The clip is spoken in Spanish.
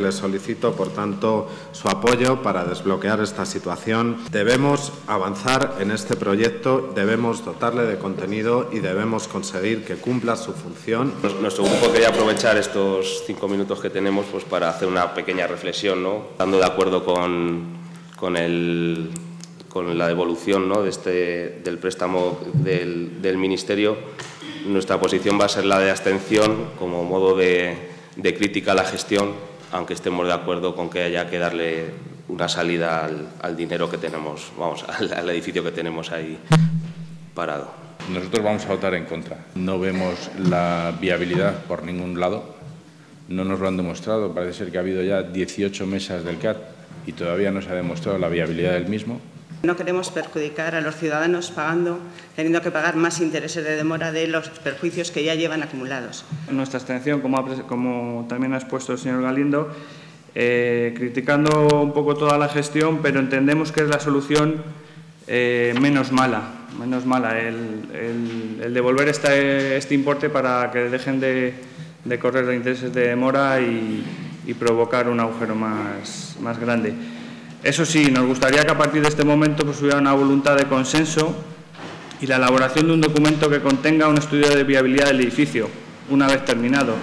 Les solicito, por tanto, su apoyo para desbloquear esta situación. Debemos avanzar en este proyecto, debemos dotarle de contenido y debemos conseguir que cumpla su función. Nuestro grupo quería aprovechar estos 5 minutos que tenemos pues, para hacer una pequeña reflexión, ¿no? Estando de acuerdo con la devolución, ¿no? del préstamo del Ministerio, nuestra posición va a ser la de abstención como modo de crítica a la gestión, aunque estemos de acuerdo con que haya que darle una salida al dinero que tenemos, vamos, al edificio que tenemos ahí parado. Nosotros vamos a votar en contra. No vemos la viabilidad por ningún lado. No nos lo han demostrado. Parece ser que ha habido ya 18 mesas del CAT y todavía no se ha demostrado la viabilidad del mismo. No queremos perjudicar a los ciudadanos teniendo que pagar más intereses de demora de los perjuicios que ya llevan acumulados. Nuestra abstención, como también ha expuesto el señor Galindo, criticando un poco toda la gestión, pero entendemos que es la solución menos mala, el devolver este importe para que dejen de correr los intereses de demora y provocar un agujero más grande. Eso sí, nos gustaría que a partir de este momento pues, hubiera una voluntad de consenso y la elaboración de un documento que contenga un estudio de viabilidad del edificio, una vez terminado.